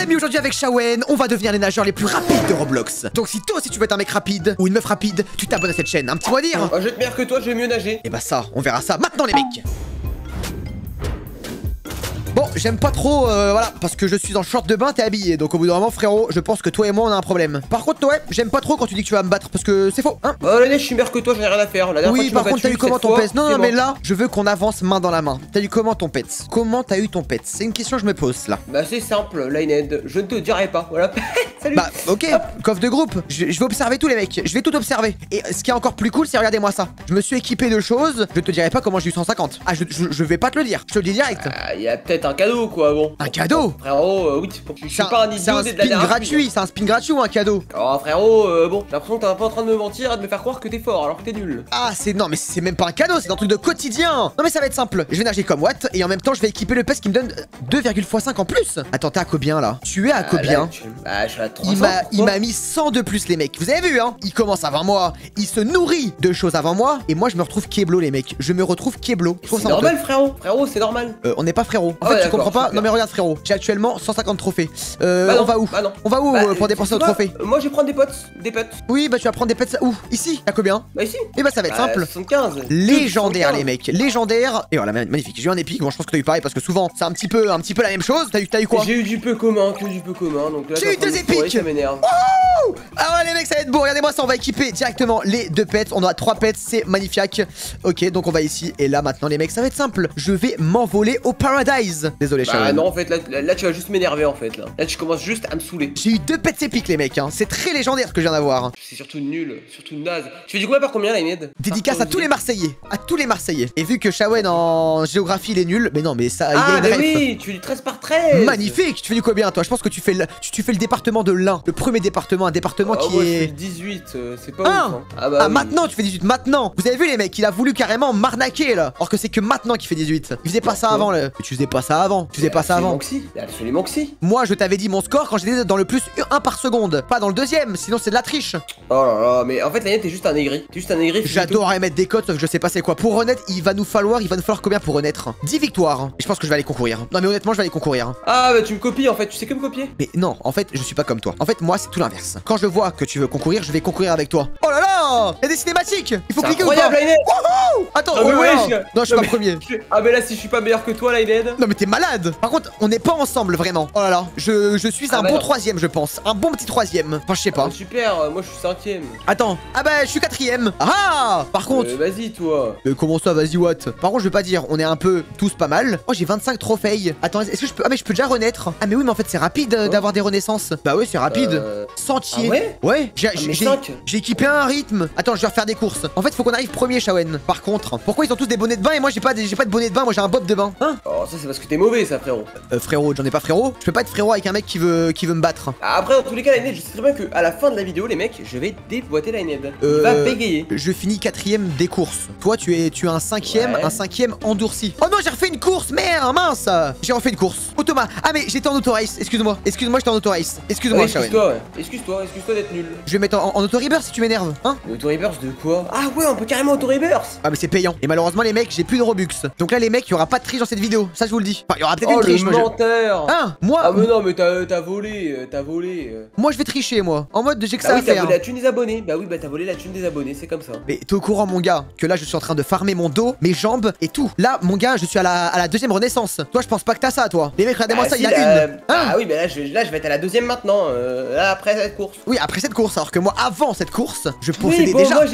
les amis, aujourd'hui avec Shawen, on va devenir les nageurs les plus rapides de Roblox. Donc si toi aussi tu veux être un mec rapide ou une meuf rapide, tu t'abonnes à cette chaîne, un petit mot à dire. Je vais être meilleur que toi, je vais mieux nager. Et bah ça, on verra ça maintenant les mecs. Bon, j'aime pas trop, voilà, parce que je suis en short de bain, t'es habillé, donc au bout d'un moment frérot, je pense que toi et moi on a un problème. Par contre Noé, j'aime pas trop quand tu dis que tu vas me battre, parce que c'est faux, hein. Bah là, je suis meilleur que toi, j'ai rien à faire. La oui, par contre t'as eu comment ton pets? Non, non, mais là, je veux qu'on avance main dans la main. T'as eu comment ton pets? Comment t'as eu ton pets? C'est une question que je me pose là. Bah c'est simple, Lined, je ne te dirai pas, voilà. Salut. Bah ok, coff de groupe, je vais observer tous les mecs, je vais tout observer. Et ce qui est encore plus cool, c'est regardez-moi ça. Je me suis équipé de choses, je te dirai pas comment j'ai eu 150. Ah, je vais pas te le dire, je te le dis direct. Y a peut-être un cadeau quoi, bon. Un cadeau? Frérot, oui, je suis pas un idiot de la dernière gratuit, c'est un spin gratuit ou un cadeau? Oh frérot, bon, j'ai l'impression que t'es un peu en train de me mentir et de me faire croire que t'es fort alors que t'es nul. Ah, c'est non, mais c'est même pas un cadeau, c'est un truc de quotidien. Non, mais ça va être simple, je vais nager comme Watt et en même temps je vais équiper le pes qui me donne 2,5 en plus. Attends, t'es à combien là? Tu es à combien? Bah, je suis à 300. Il m'a mis 100 de plus, les mecs. Vous avez vu, hein? Il commence avant moi, il se nourrit de choses avant moi et moi je me retrouve Keblo, les mecs. Je me retrouve Keblo. C'est normal, frérot. Frérot, c'est normal. On n'est pas frérot. En fait, tu comprends pas? Non, mais regarde, frérot, j'ai actuellement 150 trophées. On va où? On va où pour dépenser nos trophées? Moi, je vais prendre des potes. Des potes. Oui, bah, tu vas prendre des potes où? Ici. À combien? Bah, ici. Et bah, ça va être simple. 75. Légendaire, les mecs. Légendaire. Et voilà, magnifique. J'ai eu un épique. Bon, je pense que t'as eu pareil parce que souvent, c'est un petit peu la même chose. T'as eu quoi? J'ai eu du peu commun, que du peu commun. Donc là, j'ai eu 2 épiques. Oh! Ah ouais, les mecs, ça va être beau. Regardez-moi ça. On va équiper directement les 2 pets. On a 3 pets. C'est magnifique. Ok, donc on va ici. Et là, maintenant, les mecs, ça va être simple. Je vais m'envoler au paradise. Désolé, Shawen. Ah non, en fait, là, tu vas juste m'énerver, en fait. Là, tu commences juste à me saouler. J'ai eu 2 pets épiques, les mecs. Hein. C'est très légendaire ce que je viens d'avoir. C'est surtout nul, surtout naze. Tu fais du coup par combien, Lined? Dédicace à tous les Marseillais. À tous les Marseillais. Et vu que Shawen en géographie, il est nul. Mais non, mais ça. Ah, mais oui, tu fais du 13 par 13. Magnifique. Tu fais du combien, toi? Je pense que tu fais le département de l'Ain. Le premier département, un département qui est. 18, c'est pas ouf, hein. Ah, bah, ah oui. Maintenant, tu fais 18. Maintenant. Vous avez vu, les mecs, il a voulu carrément m'arnaquer, là. Or que c'est que maintenant qu'il fait 18. Il faisait pas ça avant, là. Mais tu faisais pas ça avant. Tu faisais pas ça avant. Absolument que si. Moi, je t'avais dit mon score quand j'étais dans le plus 1 par seconde. Pas dans le deuxième, sinon c'est de la triche. Oh là là, mais en fait, Lined, t'es juste un aigri. T'es juste un aigri. J'adorerais mettre des codes, sauf que je sais pas c'est quoi. Pour renaître, il va nous falloir combien pour renaître? 10 victoires. Je pense que je vais aller concourir. Non, mais honnêtement, je vais aller concourir. Ah, bah tu me copies en fait, tu sais que me copier? Mais non, en fait, je suis pas comme toi. En fait, moi, c'est tout l'inverse. Quand je vois que tu veux concourir, je vais concourir avec toi. Oh là là! Il y a des cinématiques! Il faut cliquer ou pas? Attends, non, je suis pas premier. Ah, mais là, si je suis pas meilleur que toi, Lined. Non, mais t'es malade. Par contre, on n'est pas ensemble vraiment. Oh là là, je suis un bon 3ème, je pense. Un bon petit 3ème. Enfin, je sais pas. Super, moi je suis 5ème. Attends, ah bah je suis 4ème. Ah, par contre. Vas-y, toi. Mais comment ça, vas-y, what? Par contre, je veux pas dire, on est un peu tous pas mal. Oh, j'ai 25 trophées. Attends, est-ce que je peux. Ah, mais je peux déjà renaître. Ah, mais oui, mais en fait, c'est rapide d'avoir des renaissances. Bah, ouais, c'est rapide. Sentier. Ah ouais, j'ai équipé un rythme. Attends, je vais refaire des courses. En fait, faut qu'on arrive premier, Shawen. Par contre, pourquoi ils ont tous des bonnets de bain et moi j'ai pas de bonnet de bain, moi j'ai un bob de bain? Hein? Oh, ça, c'est parce que t'es mauvais, ça, frérot. Frérot, j'en ai pas frérot. Je peux pas être frérot avec un mec qui veut me battre. Après, dans tous les cas, Lined, je sais très bien que à la fin de la vidéo, les mecs, je vais déboîter Lined. Il va bégayer. Je finis 4ème des courses. Toi, tu es un 5ème, un 5ème endurci. Oh non, j'ai refait une course, merde, mince. J'ai refait une course. Automa. Ah mais j'étais en autorace. Excuse-moi, j'étais en autorace. Excuse-moi, Shawen. Excuse-toi d'être nul. Je vais mettre en auto-rebirth si tu m'énerves, hein. Auto-rebirth de quoi? Ah ouais, on peut carrément auto-rebirth. Ah mais c'est payant. Et malheureusement, les mecs, j'ai plus de robux. Donc là, les mecs, il y aura pas de triche dans cette vidéo. Ça, je vous le dis. Enfin, il y aura peut-être une triche. Hein, moi. Ah mais non, mais t'as volé. Moi je vais tricher moi. En mode j'ai que ça à faire. T'as volé la thune des abonnés. Bah oui, bah t'as volé la thune des abonnés, c'est comme ça. Mais t'es au courant mon gars que là je suis en train de farmer mon dos, mes jambes et tout. Là mon gars, je suis à la 2ème renaissance. Toi je pense pas que t'as ça toi. Les mecs, regardez-moi ça, il y a une. Ah oui, bah là je vais être à la 2ème maintenant. Là après cette course. Oui, après cette course, alors que moi avant cette course, je possédais déjà. Moi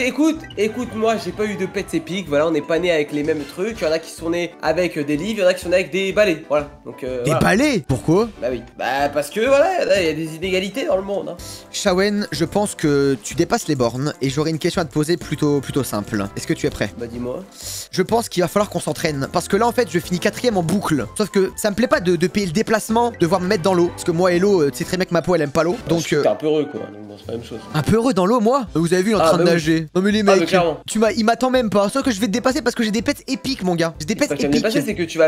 écoute-moi, j'ai pas eu de pets épiques. Voilà, on n'est pas né avec les mêmes trucs. Il y en a qui sont nés avec des livres, il y en a qui sont nés avec des balais. Voilà. Donc des balais? Pourquoi? Bah oui. Bah parce que voilà, il y a des inégalités dans le monde. Hein. Shawen, je pense que tu dépasses les bornes et j'aurais une question à te poser plutôt simple. Est-ce que tu es prêt? Bah dis-moi. Je pense qu'il va falloir qu'on s'entraîne parce que là en fait je finis 4ème en boucle. Sauf que ça me plaît pas de payer le déplacement, devoir me mettre dans l'eau. Parce que moi et l'eau, tu sais très bien que ma peau elle aime pas l'eau. Donc. T'es un peu heureux quoi. Donc bon, c'est la même chose. Un peu heureux dans l'eau moi? Vous avez vu l'entraînement train de nager. Non mais les mecs, il m'attend même pas. Sauf que je vais te dépasser parce que j'ai des pets épiques, mon gars. J'ai des pets épiques. C'est que tu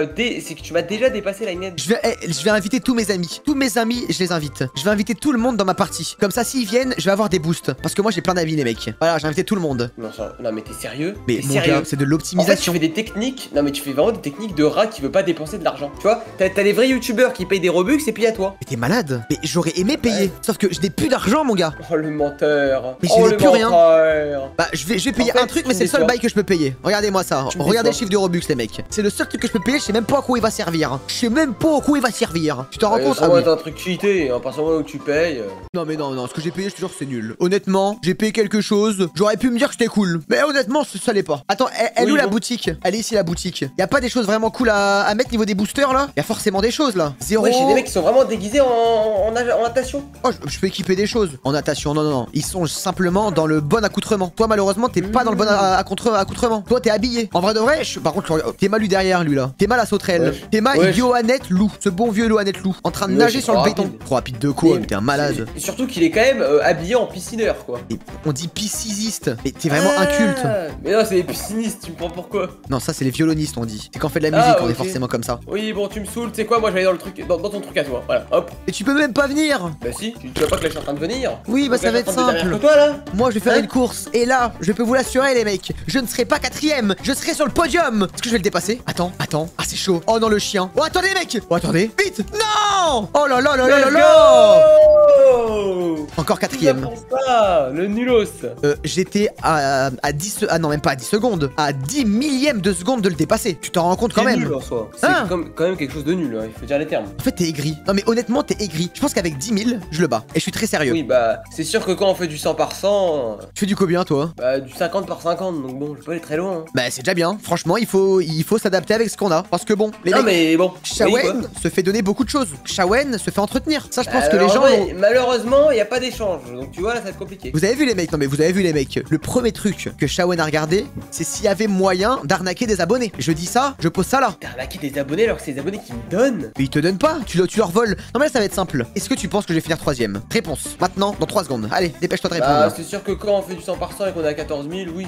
m'as déjà dépassé, Lined. Je vais inviter tous mes amis. Tous mes amis, je les invite. Je vais inviter tout le monde dans ma partie. Comme ça, s'ils viennent, je vais avoir des boosts. Parce que moi, j'ai plein d'avis, les mecs. Voilà, j'ai invité tout le monde. Non, non mais t'es sérieux? Mais mon gars, c'est de l'optimisation. En fait, tu fais des techniques. Non mais tu fais vraiment des techniques de rat qui veut pas dépenser de l'argent. Tu vois, t'as les vrais youtubeurs qui payent des robux et puis à toi. Mais t'es malade. Mais j'aurais aimé payer. Sauf que je n'ai plus d'argent, mon gars. Oh le menteur. Mais j'ai plus rien. Bah je vais payer un truc, mais c'est le seul bail que je peux payer. Regardez-moi ça. Regardez le chiffre de Robux, les mecs. C'est le seul truc que je peux payer. Je sais même pas à quoi il va servir. Je sais même pas à quoi il va servir. Tu t'en rends compte? Ça va être un truc cheaté. En passant où tu payes. Non mais non, ce que j'ai payé, je te jure, c'est nul. Honnêtement, j'ai payé quelque chose. J'aurais pu me dire que c'était cool. Mais honnêtement, ça l'est pas. Attends, elle est où la boutique? Elle est ici, la boutique. Y a pas des choses vraiment cool à mettre niveau des boosters là? Y a forcément des choses là. Zéro. Ouais, j'ai des mecs qui sont vraiment déguisés en natation. Oh, je peux équiper des choses. En natation, non. Ils sont simplement dans le bon accoutrement. Toi, malheureusement, t'es pas dans le bon accoutrement. Toi, t'es habillé. En vrai de vrai, par contre, t'es mal lui derrière, lui là. T'es mal la sauterelle. Ouais. T'es mal Yohanette Loup. Ce bon vieux Yohanette Loup. En train de nager sur le béton. Trop rapide de quoi? T'es un malade. Et surtout qu'il est quand même habillé en piscineur, quoi. Et on dit piscisiste. Mais t'es vraiment inculte. Mais non, c'est les piscinistes. Tu me prends pourquoi? Non, ça, c'est les violonistes, on dit. C'est quand on fait de la musique, on est forcément comme ça. Oui, bon, tu me saoules. Tu sais quoi? Moi, j'allais dans le truc, dans ton truc à toi. Voilà, hop. Et tu peux même pas venir. Bah si, tu vois pas que là je suis en train de venir. Oui, bah ça va être simple. Toi, là moi je vais faire une course et là je peux vous l'assurer les mecs, je ne serai pas quatrième, je serai sur le podium. Est-ce que je vais le dépasser? Attends, ah c'est chaud. Oh non le chien. Oh attendez mec. Oh attendez. Vite. Non. Oh là là là là là là. Encore quatrième. Le nulos. J'étais à 10... Ah non même pas à 10 secondes. À 10 millième de seconde de le dépasser. Tu t'en rends compte quand même? C'est nul en soi. C'est quand même quelque chose de nul, il faut dire les termes. En fait t'es aigri. Non mais honnêtement t'es aigri. Je pense qu'avec 10 000 je le bats. Et je suis très sérieux. Oui bah c'est sûr que quand on fait du 100 par 100... Tu fais du combien toi? Bah du 50 par 50 donc bon je vais pas aller très loin. Bah c'est déjà bien. Franchement il faut s'adapter avec ce qu'on a. Parce que bon les mecs, mais bon Shawen se fait donner beaucoup de choses. Shawen se fait entretenir. Ça je pense que les gens... Ouais, malheureusement il n'y a pas d'échange. Donc tu vois là ça va être compliqué. Vous avez vu les mecs? Non mais vous avez vu les mecs, le premier truc que Shawen a regardé c'est s'il y avait moyen d'arnaquer des abonnés. Je dis ça, je pose ça là. D'arnaquer des abonnés alors que c'est des abonnés qui me donnent. Mais ils te donnent pas, tu leur voles. Non mais là ça va être simple. Est-ce que tu penses que je vais finir troisième? Réponse maintenant dans 3 secondes. Allez, dépêche-toi de répondre. Ah, c'est sûr que quand on fait du 100 par 100 et qu'on est à 14 000, oui.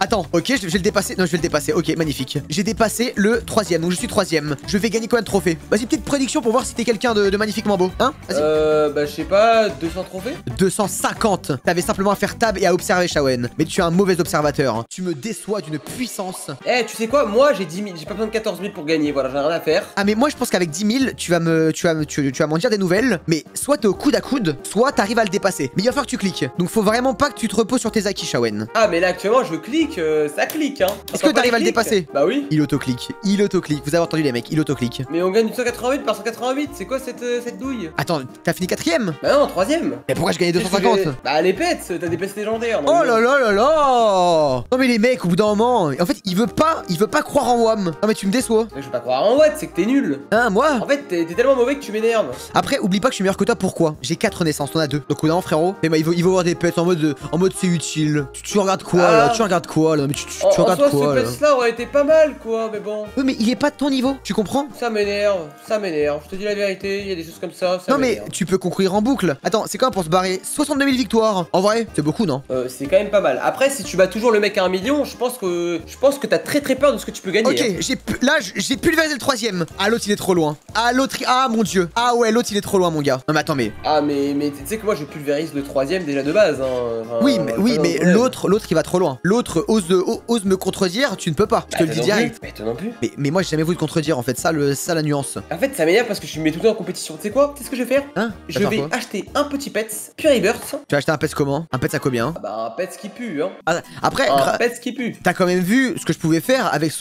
Attends, ok, je vais le dépasser. Non, je vais le dépasser. Ok, magnifique. J'ai dépassé le 3ème, donc je suis 3ème. Je vais gagner combien de trophées? Vas-y, petite prédiction pour voir si t'es quelqu'un de magnifiquement beau. Hein? Vas-y. Bah, je sais pas, 200 trophées? 250. T'avais simplement à faire tab et à observer, Shawen. Mais tu es un mauvais observateur. Tu me déçois d'une puissance. Eh, tu sais quoi? Moi, j'ai 10 000. J'ai pas besoin de 14 000 pour gagner. Voilà, j'ai rien à faire. Ah, mais moi, je pense qu'avec 10 000, tu vas m'en dire des nouvelles. Mais soit t'es au coude à coude, soit t'arrives à le dépasser. Mais il va falloir que tu cliques. Donc faut vraiment pas que tu te reposes sur tes acquis, Shawen. Ah mais là actuellement je clique, ça clique hein. Est-ce que t'arrives à le dépasser? Bah oui. Il autoclique, il autoclique. Vous avez entendu les mecs, il autoclique. Mais on gagne 288 par 188, c'est quoi cette douille? Attends, t'as fini 4ème? Bah non, 3ème. Mais pourquoi je gagnais 250? Bah les pets, t'as des pets légendaires. Oh là là là là. Non mais les mecs, au bout d'un moment, en fait il veut pas croire en WAM. Non mais tu me déçois. Je veux pas croire en WAM, c'est que t'es nul. Hein moi? En fait t'es tellement mauvais que tu m'énerves. Après oublie pas que je suis meilleur que toi. Pourquoi? J'ai 4 naissances, t'en as 2. Donc non frérot. Mais bah, il faut avoir des pets en mode c'est utile. Tu regardes quoi là? Tu regardes quoi là? Mais tu regardes soi, quoi ce là? Ce là aurait été pas mal quoi, mais bon. Oui mais il est pas de ton niveau, tu comprends? Ça m'énerve. Je te dis la vérité, il y a des choses comme ça. Non mais tu peux concourir en boucle. Attends, c'est quand même pour se barrer 62 000 victoires. En vrai, c'est beaucoup non? C'est quand même pas mal. Après, si tu bats toujours le mec à 1 million, je pense que t'as très peur de ce que tu peux gagner. Ok, hein. J'ai pulvérisé le 3ème. Ah l'autre il est trop loin. Ah l'autre, ah mon dieu. Ah ouais l'autre il est trop loin mon gars. Non mais attends mais. Ah mais tu sais que moi je pulvérise le 3ème déjà de base. Hein. Enfin, oui mais l'autre qui va trop loin. L'autre ose me contredire, tu ne peux pas. Je te le dis direct. Mais toi non plus. Mais moi j'ai jamais voulu te contredire en fait, ça la nuance. En fait ça m'énerve parce que je me mets tout le temps en compétition. Tu sais quoi? Tu sais ce que je vais faire? Hein? Je vais acheter un petit pets, puis un burst. Tu vas acheter un pets comment? Un pets à combien? Ah bah un pets qui pue hein. Ah, après un pets qui pue. T'as quand même vu ce que je pouvais faire avec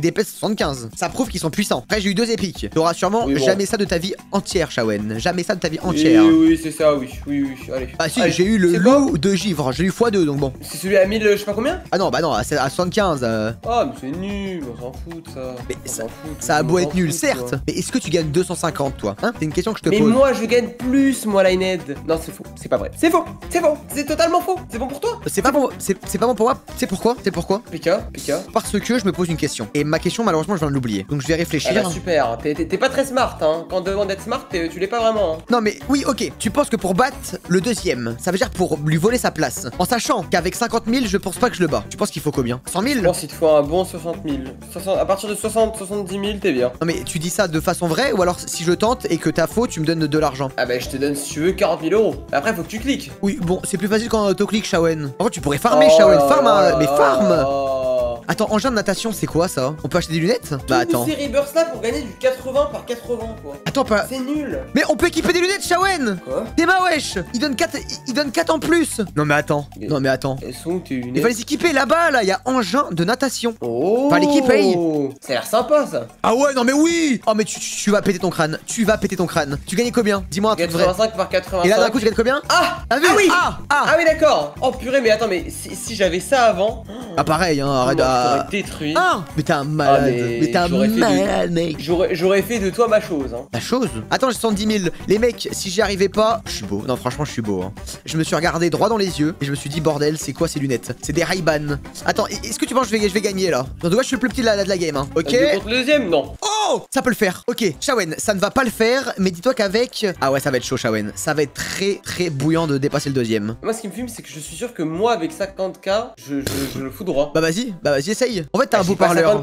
des pets 75. Ça prouve qu'ils sont puissants. Après j'ai eu 2 épiques. T'auras sûrement jamais ça de ta vie entière, Shawen. Jamais ça de ta vie entière. Oui c'est ça oui. Allez. Ah si, j'ai eu le lot de givre, j'ai eu x2 donc bon. C'est celui à 1000 je sais pas combien? Ah non bah non, c'est à 75. Oh mais c'est nul, on s'en fout de ça. Mais ça a beau être nul certes, mais est-ce que tu gagnes 250 toi? Hein? C'est une question que je te pose. Mais moi je gagne plus moi Lined. Non c'est faux. c'est pas vrai. C'est faux, c'est faux, c'est totalement faux. C'est bon pour toi? C'est pas bon, c'est pas bon pour moi. C'est pourquoi? C'est pourquoi? Pika. Parce que je me pose une question. Et ma question, malheureusement, je viens de l'oublier. Donc je vais réfléchir. Ah bah, super, t'es pas très smart, hein. Quand on demande d'être smart, tu l'es pas vraiment. Hein. Non mais oui, ok. Tu penses que pour battre le deuxième, ça veut dire pour lui voler sa place. En sachant qu'avec 50 000, je pense pas que je le bats. Tu penses qu'il faut combien? 100 000? Je pense qu'il te faut un bon 60 000. 60, à partir de 70 000, t'es bien. Non mais tu dis ça de façon vraie ou alors si je tente et que t'as faux, tu me donnes de l'argent? Ah bah je te donne si tu veux 40 000 euros. Après faut que tu cliques. Oui bon, c'est plus facile quand on auto-clique, Shawen. En fait tu pourrais farmer, Shawen. Farm, mais farm. Attends, engin de natation, c'est quoi ça? On peut acheter des lunettes? Bah attends. Ces rebirths là pour gagner du 80 par 80 quoi. Attends pas. C'est nul. Mais on peut équiper des lunettes, Shawen. Quoi? Des wesh. Il donne 4 en plus. Non mais attends. Non mais attends. Elles sont où tes lunettes? Il va les équiper là-bas là, il y a engin de natation. Oh. Enfin l'équiper. Ça a l'air sympa ça. Ah ouais, non mais oui. Oh mais tu vas péter ton crâne. Tu vas péter ton crâne. Tu gagnais combien? Dis-moi un truc vrai. 85 par 85. Et là d'un coup tu gagnes combien? Ah, ah oui. Ah oui, d'accord. Oh purée, mais attends, mais si j'avais ça avant. Ah pareil hein, arrête. Détruit. Ah, mais t'es un malade. Mais t'es un malade, mec. J'aurais fait de toi ma chose. Hein. La chose? Attends, j'ai 70 000. Les mecs, si j'y arrivais pas, je suis beau. Non, franchement, je suis beau. Hein. Je me suis regardé droit dans les yeux et je me suis dit, bordel, c'est quoi ces lunettes? C'est des Ray-Ban. Attends, est-ce que tu penses que je vais gagner là? En tout cas, je suis le plus petit de la game. Hein. Ok. Contre le deuxième, non. Oh, ça peut le faire. Ok, Shawen, ça ne va pas le faire, mais dis-toi qu'avec. Ah ouais, ça va être chaud, Shawen. Ça va être très, très bouillant de dépasser le deuxième. Moi, ce qui me fume, c'est que je suis sûr que moi, avec 50K, je le fous droit. Bah vas-y. Essaye. En fait, t'es un beau parleur.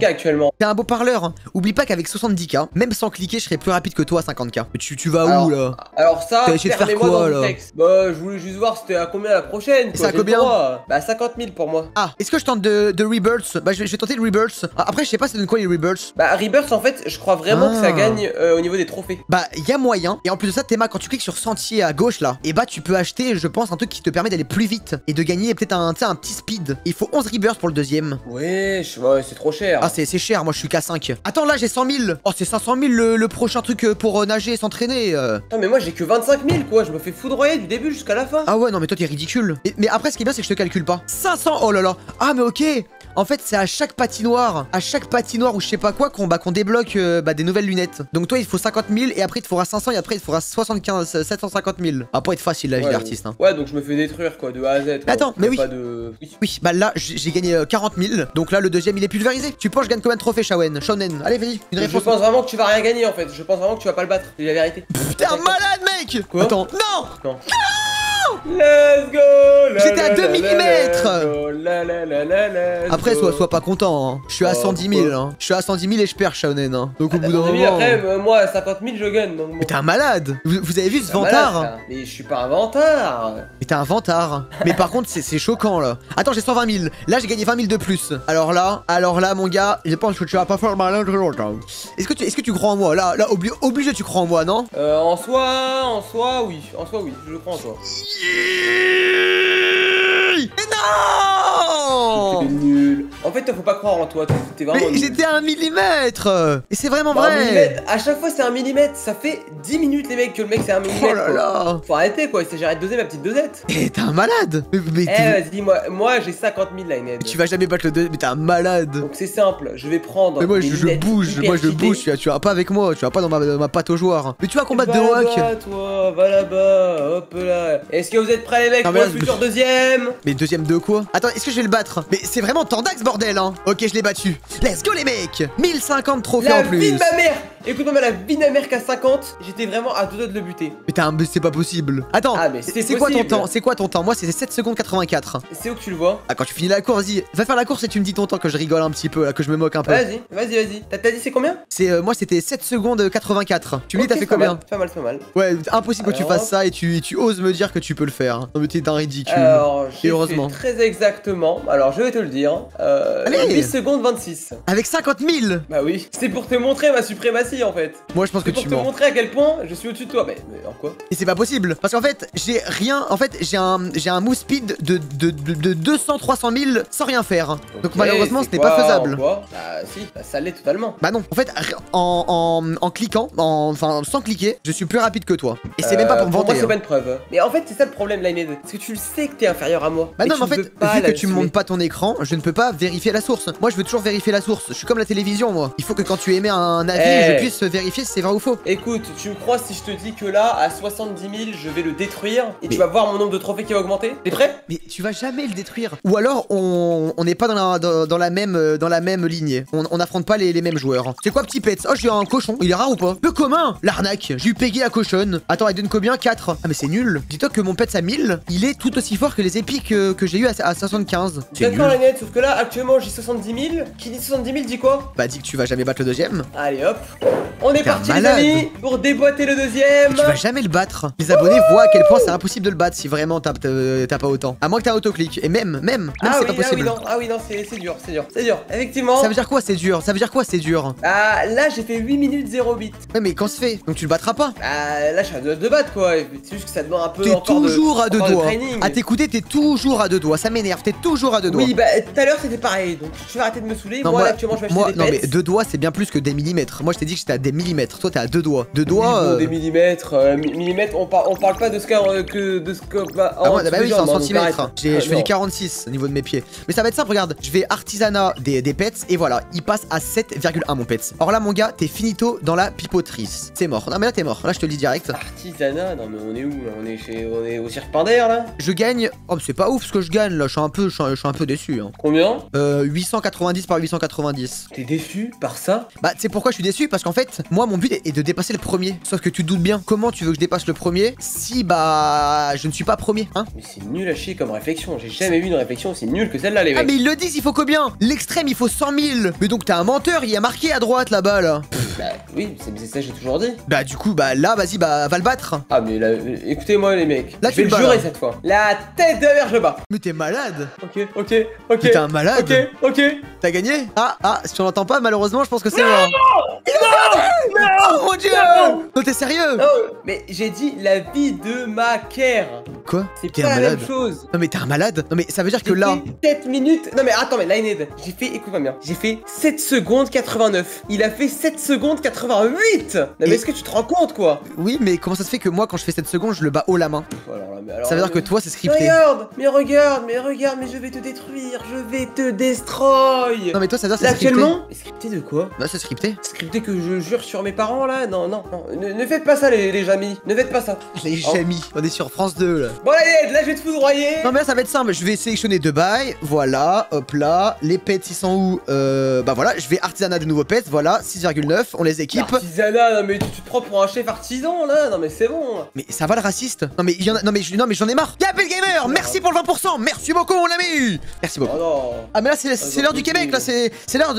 T'es un beau parleur. Oublie pas qu'avec 70K, même sans cliquer, je serais plus rapide que toi à 50K. Mais tu vas où là? Alors ça, t'as essayé de faire quoi là? Bah, je voulais juste voir c'était à combien la prochaine. C'est à combien? Bah, 50 000 pour moi. Ah, est-ce que je tente de Rebirth? Bah, je vais tenter le Rebirth. Après, je sais pas, ça donne quoi les Rebirths? Bah, Rebirth, en fait, je crois vraiment que ça gagne au niveau des trophées. Bah, y a moyen. Et en plus de ça, Théma, quand tu cliques sur sentier à gauche là, et bah, tu peux acheter, je pense, un truc qui te permet d'aller plus vite et de gagner peut-être un petit speed. Il faut 11 Rebirths pour le deuxième. Ouais, c'est trop cher. Ah, c'est cher, moi je suis qu'à 5. Attends, là j'ai 100 000. Oh, c'est 500 000 le prochain truc pour nager et s'entraîner. Non, mais moi j'ai que 25 000 quoi. Je me fais foudroyer du début jusqu'à la fin. Ah, ouais, non, mais toi t'es ridicule. Mais après, ce qui est bien, c'est que je te calcule pas. 500, oh là là. Ah, mais ok. En fait, c'est à chaque patinoire ou je sais pas quoi qu'on débloque des nouvelles lunettes. Donc, toi, il te faut 50 000 et après, il te faudra 500 et après, il te faudra 750 000. Ah, pas être facile la vie d'artiste. Hein. Ouais, donc je me fais détruire quoi de A à Z. Quoi. Attends, mais oui. Oui, bah là, j'ai gagné 40 000. Donc là, le deuxième, il est pulvérisé. Tu penses que je gagne combien de trophées, Shawen? Allez, vas-y. Une réponse. Je pense vraiment que tu vas rien gagner en fait. Je pense vraiment que tu vas pas le battre. C'est la vérité. Pff, t'es un malade, mec. Quoi? Attends. Non. Let's go! J'étais à 2 mm! Après, sois pas content, hein. Je suis à 110 000, hein. Je suis à 110 000 et je perds, Shawen, hein. Donc au bout d'un moment. Après, moi, à 50 000, je gagne. Donc, bon. Mais t'es un malade! Vous avez vu ce vantard? Mais je suis pas un vantard! Mais t'es un vantard! Mais par contre, c'est choquant, là. Attends, j'ai 120 000. Là, j'ai gagné 20 000 de plus. Alors là, mon gars, je pense que tu vas pas faire malade. Est-ce que tu crois en moi? Là, obligé, tu crois en moi, non? En soi, oui. En soi, oui. Je crois en toi. Mais non! T'es nul. En fait, faut pas croire en toi. T'es vraiment. Mais j'étais à 1 mm. Et c'est vraiment vrai. À chaque fois, c'est 1 mm. Ça fait 10 minutes, les mecs, que le mec, c'est 1 mm. Oh là là. Faut arrêter, quoi. J'arrête de doser ma petite dosette. Et t'es un malade. Mais vas-y, moi j'ai 50 000 là, Lined. Tu vas jamais battre le deuxième. Mais t'es un malade. Donc c'est simple. Je vais prendre. Mais moi, je bouge. Tu vas pas avec moi. Tu vas pas dans ma patte au joueur. Mais tu vas combattre de Rock. Toi, va là-bas. Hop là. Est-ce que vous êtes prêts les mecs pour le futur deuxième? Mais deuxième de quoi? Attends, est-ce que je vais le battre? Mais c'est vraiment Tordax bordel hein. Ok, je l'ai battu. Let's go les mecs. 1050 trophées en plus. La vie de ma mère. Écoute-moi, la vie de ma mère qu'à 50, j'étais vraiment à deux doigts de le buter. Mais c'est pas possible. Attends, c'est quoi ton temps? C'est quoi ton temps? Moi c'est 7 secondes 84. C'est où que tu le vois? Ah, quand tu finis la course, vas-y. Va faire la course et tu me dis ton temps que je rigole un petit peu, là, que je me moque un peu. Vas-y. T'as dit c'est combien? Moi c'était 7 secondes 84. Tu me dis t'as fait combien? Pas mal. Ouais, impossible que tu fasses ça et tu oses me dire que tu peux le faire. Non mais t'es d'un ridicule. Alors j'ai fait très exactement. Alors je vais te le dire. 8 secondes 26. Avec 50 000. Bah oui. C'est pour te montrer ma suprématie en fait. Moi je pense que tu mens. Pour te montrer à quel point je suis au-dessus de toi. Mais en quoi? Et c'est pas possible. Parce qu'en fait j'ai rien. En fait j'ai un move speed de 200-300 000 sans rien faire. Okay, donc malheureusement ce n'est pas faisable. Bah si. Bah, ça l'est totalement. Bah non. En fait en cliquant, enfin sans cliquer, je suis plus rapide que toi. Et c'est même pas pour me vanter. Moi c'est pas une preuve. Mais en fait c'est ça le problème Lined. Parce que tu le sais que t'es inférieur à moi. toi. Bah non, mais en fait, vu que tu me montres pas ton écran, je ne peux pas vérifier la source. Moi, je veux toujours vérifier la source. Je suis comme la télévision, moi. Il faut que quand tu émets un avis, je puisse vérifier si c'est vrai ou faux. Écoute, tu me crois si je te dis que là, à 70 000, je vais le détruire et tu vas voir mon nombre de trophées qui va augmenter? T'es prêt? Mais tu vas jamais le détruire. Ou alors, on n'est pas dans la même lignée. On n'affronte pas les mêmes joueurs. C'est quoi, petit pets? Oh, j'ai un cochon. Il est rare ou pas? Le commun. L'arnaque. J'ai eu Peggy la cochonne. Attends, elle donne combien? 4. Ah, mais c'est nul. Dis-toi que mon pets à 1000, il est tout aussi fort que les épiques que j'ai eu à 75. D'accord, la nette, sauf que là, actuellement, j'ai 70 000. Qui dit 70 000 dit quoi? Bah, dis que tu vas jamais battre le deuxième. Allez, hop. On est parti, les amis, pour déboîter le deuxième. Mais tu vas jamais le battre. Les abonnés voient à quel point c'est impossible de le battre si vraiment t'as pas autant. À moins que t'as autoclic. Et même c'est pas possible. Ah oui, non, c'est dur, c'est dur. C'est dur, effectivement. Ça veut dire quoi, c'est dur? Ça veut dire quoi, c'est dur? Ah, là, j'ai fait 8 minutes 08. Ouais, mais quand se fait? Donc tu le battras pas? Ah, là, je suis à 2 de battre, quoi. C'est juste que ça demande un peu. T'es toujours à 2 doigts. À t'écouter, t'es toujours à 2 doigts. Ça m'énerve, t'es toujours à 2 doigts. Oui, bah, tout à l'heure, c'était pareil. Donc tu vas arrêter de me saouler. Moi, actuellement, je vais acheter des pets. Non, mais 2 doigts, c'est bien plus que des millimètres. Moi, je t'ai dit que j'étais à des millimètres. Toi, t'es à 2 doigts. 2 doigts. Des millimètres. Millimètres, on parle pas de ce que de ce que. Bah, ah, bah oui, c'est en centimètres. Je fais du 46 au niveau de mes pieds. Mais ça va être simple, regarde. Je vais artisanat des pets et voilà, il passe à 7,1 mon pets. Or là, mon gars, t'es finito dans la pipotrice. C'est mort. Non, mais là, t'es mort. Là, je te le dis direct. Artisanat, non, mais on est où? On est au cirque Pindaire, là. Je gagne. Oh, mais c'est pas ouf ce que je gagne là. Je suis un peu déçu. Hein. Combien? 890 par 890. T'es déçu par ça? Bah, c'est pourquoi je suis déçu, parce qu'en fait, moi, mon but est de dépasser le premier. Sauf que tu doutes bien. Comment tu veux que je dépasse le premier si bah je ne suis pas premier, hein? Mais c'est nul à chier comme réflexion. J'ai jamais vu une réflexion aussi nulle que celle-là, les mecs. Ah, mais ils le disent, il faut combien? L'extrême, il faut 100 000. Mais donc t'es un menteur. Il y a marqué à droite là-bas, là. Bah oui, c'est ça, j'ai toujours dit. Bah du coup, bah là, vas-y, bah va le battre. Ah mais là, écoutez-moi les mecs. Là, je vais le jurer cette fois. La tête de verre, je bats. Mais t'es malade. Ok. T'es un malade. Ok. T'as gagné? Ah, si on l'entend pas, malheureusement, je pense que c'est moi. Non, oh mon dieu! Non, t'es sérieux? Non, mais j'ai dit la vie de ma care. Quoi? C'est pas la même chose. Non, mais t'es un malade. Non, mais ça veut dire que là. 7 minutes. Non, mais attends, mais Lined, j'ai fait, écoute-moi bien, j'ai fait 7 secondes 89. Il a fait 7 secondes 88. Non, mais est-ce que tu te rends compte, quoi? Oui, mais comment ça se fait que moi, quand je fais 7 secondes, je le bats haut la main? Alors, ça veut dire que toi, c'est scripté. Mais regarde, je vais te détruire, je vais te destroy. Non, mais toi, ça veut dire c'est scripté. Actuellement, scripté de quoi? Bah, c'est scripté. Scripté que je jure sur mes parents, là. Non. Ne faites pas ça, les amis. Ne faites pas ça. Les amis. On est sur France 2, là. Bon, allez, là, je vais te foudroyer. Non, mais là, ça va être simple. Je vais sélectionner 2 bails. Voilà, hop là. Les pets, ils sont où? Bah voilà, je vais artisanat des nouveaux pets. Voilà, 6,9. On les équipe. Artisanat, non, mais tu te prends pour un chef artisan, là. Non, mais c'est bon. Mais ça va, le raciste? Non, mais j'en ai marre. Yapel Gamer, merci pour le 20%. Merci beaucoup, mon ami. Merci beaucoup. Ah, mais là, c'est l'heure du Québec, là. C'est l'heure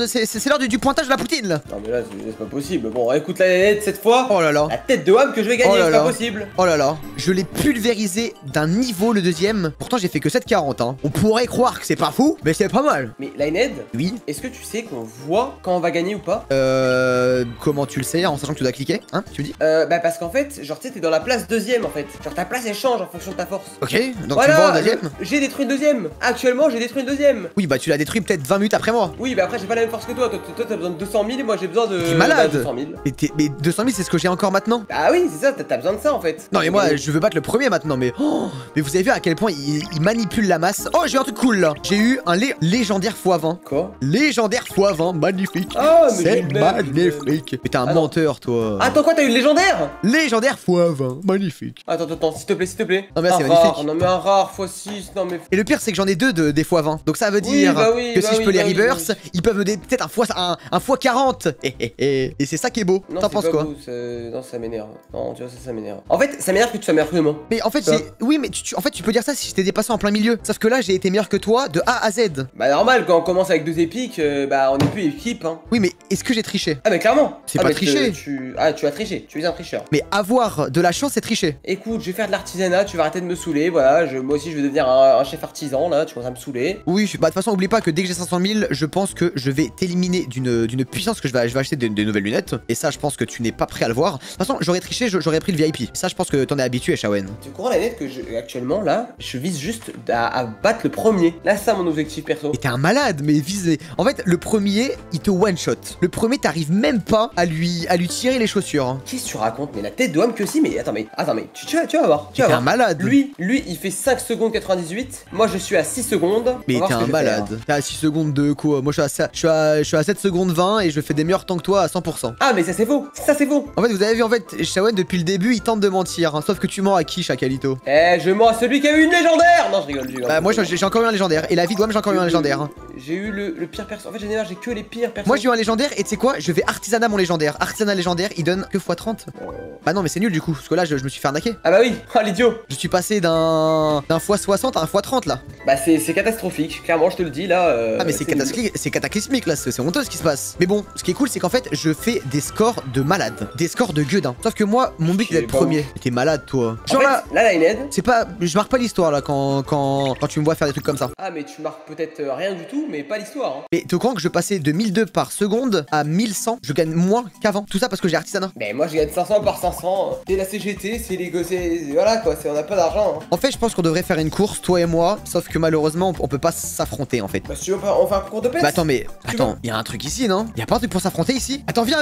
du pointage de la poutine, là. Non, mais là, c'est pas possible. Bon, écoute, la tête cette fois. Oh là là. La tête de Wab que je vais gagner, c'est pas possible. Oh là là. Je l'ai pulvérisé d'un niveau, le deuxième. Pourtant, j'ai fait que 7,40. Hein. On pourrait croire que c'est pas fou, mais c'est pas mal. Mais Lined, oui. Est-ce que tu sais qu'on voit quand on va gagner ou pas? Comment tu le sais, en sachant que tu dois cliquer? Hein, tu dis? Bah, parce qu'en fait, genre, tu sais, t'es dans la place deuxième, en fait. Genre, ta place, elle change en fonction de ta force. Ok, donc voilà, tu vois en deuxième. J'ai détruit le deuxième. Actuellement, j'ai détruit le deuxième. Oui, bah, tu l'as détruit peut-être 20 minutes après moi. Oui, bah, après, j'ai pas la même force que toi. Toi, t'as besoin de 200 000 et moi, j'ai besoin de. Tu es malade. 200 000. Mais 200 000, c'est ce que j'ai encore maintenant. Ah oui, c'est ça, t'as besoin de ça en fait. Non, mais moi, je veux battre le premier maintenant, mais. Oh, mais vous avez vu à quel point il manipule la masse. Oh, j'ai eu un truc cool là. J'ai eu un légendaire x20. Quoi? Légendaire x20, magnifique. Oh, mais c'est magnifique. Mais t'es un menteur, toi. Attends, quoi, t'as eu légendaire? Légendaire x20, magnifique. Attends, s'il te plaît. Non, mais c'est magnifique. Non, mais un rare x6, non, mais. Et le pire, c'est que j'en ai deux des x20. Donc ça veut dire que si je peux les reverse, ils peuvent me donner peut-être un x40. Et c'est ça qui est beau. T'en penses quoi? Non, ça m'énerve. Non, tu vois, ça m'énerve. En fait, ça m'énerve que tu sois meilleur que moi. Mais en fait, oui, mais en fait, tu peux dire ça si je t'ai dépassé en plein milieu. Sauf que là, j'ai été meilleur que toi de A à Z. Bah, normal, quand on commence avec 2 épiques, bah, on est plus équipe. Hein. Oui, mais est-ce que j'ai triché? Ah, mais clairement. C'est pas triché. Tu as triché. Tu es un tricheur. Mais avoir de la chance, c'est tricher. Écoute, je vais faire de l'artisanat. Tu vas arrêter de me saouler. Voilà, moi aussi, je vais devenir un chef artisan. Là, tu commences à me saouler. Oui, bah, de toute façon, oublie pas que dès que j'ai 500 000, je pense que je vais t'éliminer d'une puissance que je vais acheter des nouvelles lunettes. Et ça, je pense que tu n'es pas prêt à le voir. De toute façon, j'aurais triché, j'aurais pris le VIP. Ça, je pense que t'en es habitué, Shawen. Tu crois, la nette, que actuellement, là, je vise juste à battre le premier. Là, ça, mon objectif perso. Mais t'es un malade, mais vise. En fait, le premier, il te one shot. Le premier, t'arrives même pas à lui tirer les chaussures. Hein. Qu'est-ce que tu racontes? Mais la tête de homme que si, mais attends, mais tu vas voir. Tu vas voir. T'es un malade. Lui, il fait 5 secondes 98. Moi, je suis à 6 secondes. Mais t'es un malade. T'es à 6 secondes de quoi? Moi, je suis à 7 secondes 20 et je fais des meilleurs temps que toi à 100%. Ah, mais ça, c'est faux. Ça, c'est faux. En fait, vous avez vu, en fait, Shawen, depuis le début, il tente de mentir. Hein. Sauf que tu mens à qui, Chakalito? Eh, je mens à celui qui a eu une légendaire. Non, je rigole. Moi, j'ai encore eu un légendaire. Et la vie de homme, j'ai encore eu un légendaire. Hein. J'ai eu le pire perso. En fait, j'ai que les pires personnes. Moi j'ai eu un légendaire et tu sais quoi, je vais artisanat mon légendaire. Artisanat légendaire, il donne que x30. Bah non mais c'est nul du coup, parce que là je me suis fait arnaquer. Ah bah oui, oh l'idiot. Je suis passé d'un x60 à un x30 là. Bah c'est catastrophique, clairement je te le dis là. Ah mais c'est cataclysmique là, c'est honteux ce qui se passe. Mais bon, ce qui est cool c'est qu'en fait je fais des scores de malade, des scores de gueudin. Sauf que moi mon but c'est d'être premier. T'es malade toi. Genre en fait, là Lined. C'est pas, je marque pas l'histoire là quand tu me vois faire des trucs comme ça. Ah mais tu marques peut-être rien du tout, mais pas l'histoire. Hein. Mais t'es au courant que je passais de 1002 par seconde à 1100, je gagne moins qu'avant. Tout ça parce que j'ai artisanat. Mais moi je gagne 500 par 500. C'est la CGT, c'est les gosses. Voilà quoi, on a pas d'argent. Hein. En fait, je pense qu'on devrait faire une course, toi et moi. Sauf que malheureusement, on peut pas s'affronter en fait. Bah, si tu veux, on fait un concours de pêche. Bah, attends, mais attends, il y a un truc ici, non? Il y a pas un truc pour s'affronter ici? Attends, viens.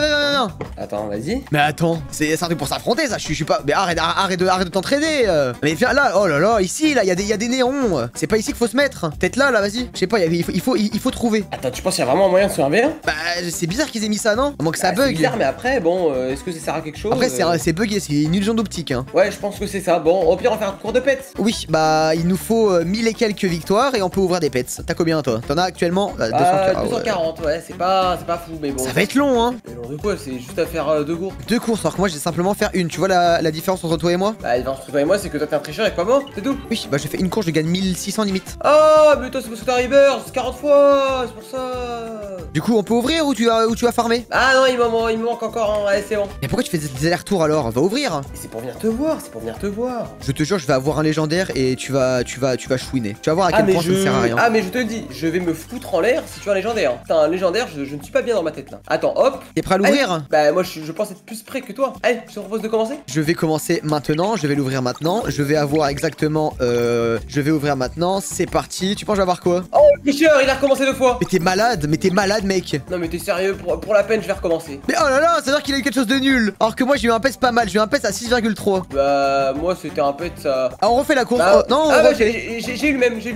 Attends, vas-y. Mais attends, c'est un truc pour s'affronter ça. Je suis pas. Mais arrête de t'entraîner. Mais viens là, oh là là, ici là, il y a des néons. C'est pas ici qu'il faut se mettre. Peut-être là, vas-y. Je sais pas, il faut trouver. Attends, tu penses qu'il y a vraiment un moyen de se V1? Bah c'est bizarre qu'ils aient mis ça non? À moins que ça bug. C'est bizarre mais après bon est-ce que ça sert à quelque chose? Après c'est bugué, c'est une illusion d'optique hein. Ouais je pense que c'est ça, bon au pire on va faire un concours de pets. Oui bah il nous faut 1000 et quelques victoires et on peut ouvrir des pets. T'as combien toi? T'en as actuellement 240 ouais, c'est pas fou mais bon. Ça va être long hein. C'est long de quoi? C'est juste à faire deux courses. Deux courses alors que moi j'ai simplement faire une, tu vois la différence entre toi et moi? Bah la différence entre toi et moi c'est que toi t'es un tricheur et pas moi, c'est tout. Oui bah j'ai fait une course, je gagne 1600 limite. Oh mais toi c'est parce que t'as reverse 40 fois, c'est pour ça. Du coup on peut ouvrir ou tu vas farmer? Ah non il me manque encore, hein. Allez c'est bon. Mais pourquoi tu fais des allers-retours alors? Va ouvrir. C'est pour venir te voir, c'est pour venir te voir. Je te jure je vais avoir un légendaire et tu vas chouiner. Tu vas voir à quel point ça ne sert à rien. Ah mais je te le dis, je vais me foutre en l'air si tu as un légendaire. T'as un légendaire, je ne suis pas bien dans ma tête là. Attends hop. T'es prêt à l'ouvrir? Bah moi je pense être plus prêt que toi. Allez je te propose de commencer. Je vais commencer maintenant, je vais l'ouvrir maintenant. Je vais avoir exactement je vais ouvrir maintenant, c'est parti. Tu penses que je vais avoir quoi? Oh le tricheur il a recommencé deux fois. Mais t'es malade mec. Non mais t'es sérieux, pour la peine je vais recommencer. Mais oh là là, ça veut dire qu'il a eu quelque chose de nul. Alors que moi j'ai eu un pet pas mal, j'ai eu un pet à 6,3. Bah moi c'était un pet ça. Ah on refait la course bah, oh, non ah, bah, j'ai eu le même. J'ai eu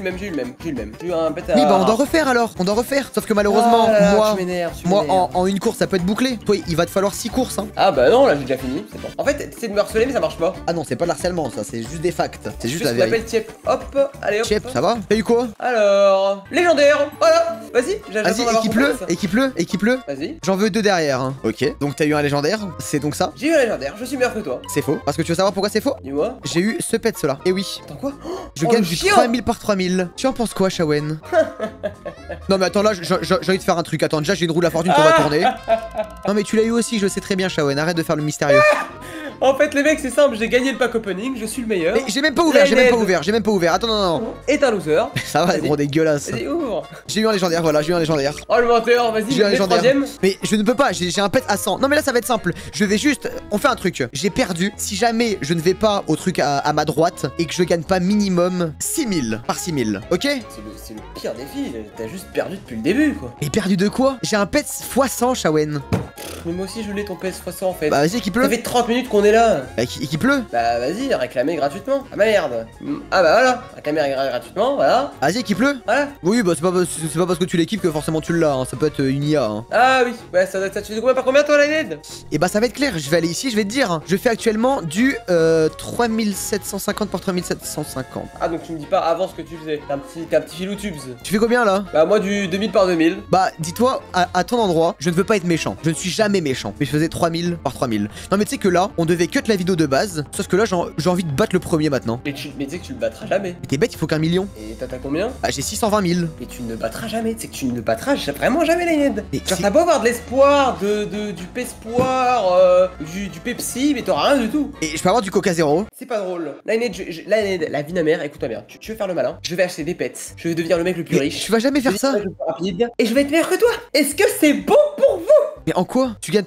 un pet à... Oui bah on doit refaire alors, on doit refaire. Sauf que malheureusement ah, là, moi en une course ça peut être bouclé. Toi il va te falloir 6 courses hein. Ah bah non là j'ai déjà fini, c'est bon. En fait t'essaies de me harceler mais ça marche pas. Ah non c'est pas de l'harcèlement ça, c'est juste des facts. C'est juste la vérité. Hop, allez hop. Tiep, ça va? T'as eu quoi? Alors légendaire, voilà. Vas-y, et qui pleut. Vas-y. J'en veux deux derrière. Hein. Ok. Donc t'as eu un légendaire. C'est donc ça? J'ai eu un légendaire. Je suis meilleur que toi. C'est faux. Parce que tu veux savoir pourquoi c'est faux? Dis-moi. J'ai eu ce pet cela. Et oui. Attends quoi? Je gagne du 3000 par 3000. Tu en penses quoi, Shawen? Non mais attends là, j'ai envie de faire un truc. Attends déjà j'ai une roue de la fortune qu'on va tourner. Non mais tu l'as eu aussi. Je sais très bien, Shawen. Arrête de faire le mystérieux. En fait les mecs c'est simple, j'ai gagné le pack opening, je suis le meilleur. Mais j'ai même pas ouvert. Attends non. Et un loser. Ça va, gros dégueulasse. Ouvre. J'ai eu un légendaire, voilà, j'ai eu un légendaire. Oh le menteur, vas-y. J'ai un légendaire. Mais je ne peux pas, j'ai un pet à 100. Non mais là ça va être simple. Je vais juste, on fait un truc. J'ai perdu. Si jamais je ne vais pas au truc à ma droite et que je gagne pas minimum 6000 par 6000, ok? C'est le pire défi. T'as juste perdu depuis le début quoi. Et perdu de quoi? J'ai un pet x100, Shawen. Mais moi aussi je voulais ton pet x100 en fait. Bah vas-y qui pleut. Ça fait 30 minutes qu'on est là. Bah qui pleut. Bah vas-y réclamer gratuitement. Ah ma merde. Ah bah voilà. Réclamer gratuitement voilà. Vas-y qui pleut. Voilà. Oui bah c'est pas parce que tu l'équipes que forcément tu l'as hein. Ça peut être une IA hein. Ah oui. Ouais ça doit être ça. Tu fais combien par combien toi Lined? Et bah ça va être clair. Je vais aller ici, je vais te dire. Je fais actuellement du 3750 par 3750. Ah donc tu me dis pas avant ce que tu faisais. T'es un petit filou tubes. Tu fais combien là? Bah moi du 2000 par 2000. Bah dis-toi à ton endroit. Je ne veux pas être méchant. Je ne suis jamais méchant. Mais je faisais 3000 par 3000. Non mais tu sais que là on devait cut la vidéo de base. Sauf que là j'ai envie de battre le premier maintenant. Mais tu sais que tu le battras jamais. Mais t'es bête, il faut qu'1 million. Et t'as combien? Ah j'ai 620 000. Mais tu ne battras jamais. Tu sais que tu ne battras vraiment jamais Lined. Genre t'as beau avoir de l'espoir, du pespoir, du Pepsi, mais t'auras rien du tout. Et je peux avoir du Coca Zéro. C'est pas drôle Lined, la vie de ma mère. Écoute ma mère, tu veux faire le malin. Je vais acheter des pets. Je vais devenir le mec le plus riche. Tu vas jamais faire ça. Et je vais être meilleur que toi. Est-ce que c'est bon pour vous? Mais en quoi tu gagnes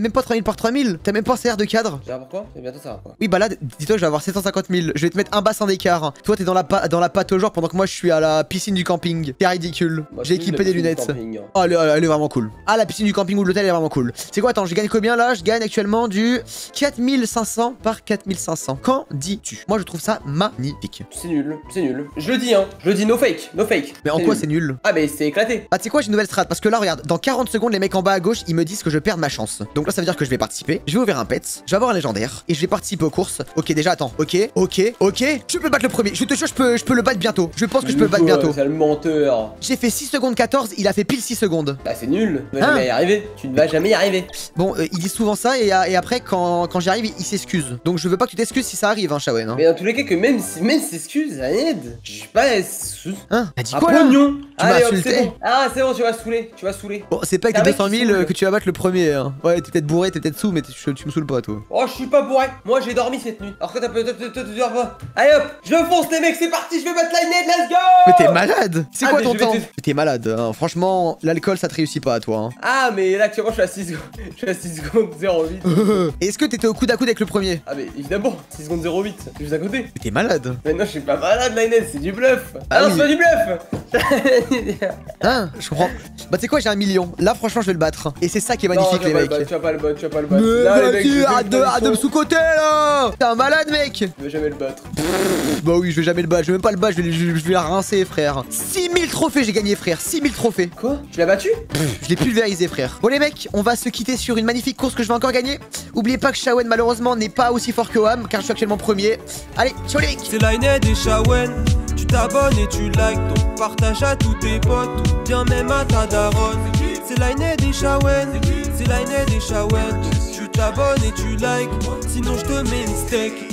même pas 3000 par 3000. T'as même pas un salaire de cadre. C'est pourquoi. Et bientôt ça va quoi. Oui bah là dis-toi je vais avoir 750 000. Je vais te mettre un bassin d'écart. Toi t'es dans la pâte au genre pendant que moi je suis à la piscine du camping. C'est ridicule. J'ai équipé des lunettes. Oh elle est vraiment cool. Ah la piscine du camping ou de l'hôtel elle est vraiment cool. C'est quoi attends je gagne combien là. Je gagne actuellement du 4500 par 4500. Qu'en dis-tu? Moi je trouve ça magnifique. C'est nul, c'est nul. Je le dis hein. Je le dis no fake, no fake. Mais en quoi c'est nul? Ah mais c'est éclaté. Ah tu sais quoi j'ai une nouvelle strat. Parce que là regarde, dans 40 secondes les mecs en bas à gauche ils me disent que je perds ma chance. Donc là ça veut dire que je vais participer. Je vais ouvrir un pet. Je vais avoir un légendaire. Et je vais participer aux courses. Ok déjà attends. Ok. Je peux battre le premier. Je te jure je peux le battre bientôt. Je pense que je peux le battre bientôt. C'est le menteur. J'ai fait 6 secondes 14, il a fait pile 6 secondes. Bah c'est nul. Tu ne vas jamais y arriver. Tu ne vas jamais y arriver. Bon ils disent souvent ça et après quand j'y arrive ils s'excusent. Donc je veux pas que tu t'excuses si ça arrive hein Shawen hein. Mais dans tous les cas que même s'excuse ça aide. Je suis pas. Hein t'as dit quoi là? Tu m'as insulté. Bon. Ah c'est bon tu vas saouler. Tu vas saouler. Bon c'est pas avec les 200 000 que tu vas battre le premier hein. Ouais t'es peut-être bourré, t'es peut-être sous mais tu me saoules pas toi. Oh je suis pas bourré. Moi j'ai dormi cette nuit. Alors que t'as peut-être tu dors pas. Allez hop je fonce les mecs c'est parti je vais battre Lined let's go. Mais t'es malade. C'est quoi ton temps? T'es malade hein. Franchement l'alcool ça te réussit pas à toi hein. Ah mais là actuellement je suis à 6 secondes. Je suis à 6 secondes 08. Est-ce que t'étais au coude à coude avec le premier? Ah mais évidemment 6 secondes 08 juste à côté. T'es malade. Mais non je suis pas malade Lined c'est du bluff. Ah non c'est pas du bluff. Hein je comprends. Bah tu sais quoi j'ai 1 million. Là franchement je vais le battre. Et c'est ça qui est magnifique les mecs. Tu vas pas le battre, tu vas pas le battre. Mais arrête de me sous-côté là. T'es un malade mec. Je vais jamais le battre. Bah oui je vais jamais le battre. Je vais même pas le battre. Je vais la rincer frère. 6000 trophées j'ai gagné frère. 6000 trophées. Quoi? Tu l'as battu? Je l'ai pulvérisé frère. Bon les mecs on va se quitter sur une magnifique course que je vais encore gagner. Oubliez pas que Shawen malheureusement n'est pas aussi fort que Wam car je suis actuellement premier. Allez ciao les mecs. C'est Lined et Shawen. Tu t'abonnes et tu likes, donc partage à tous tes potes, ou bien même à ta daronne. C'est Lined et Shawen, c'est Lined et Shawen. Tu t'abonnes et tu likes, sinon je te mets une steak.